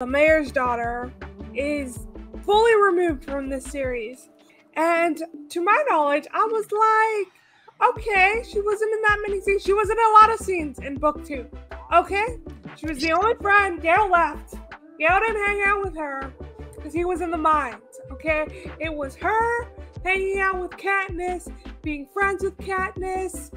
the mayor's daughter, is fully removed from this series. And to my knowledge, I was like, okay, she wasn't in that many scenes. She wasn't in a lot of scenes in book two. Okay, she was the only friend. Gale left. Gale didn't hang out with her because he was in the mines. Okay, it was her hanging out with Katniss, being friends with Katniss.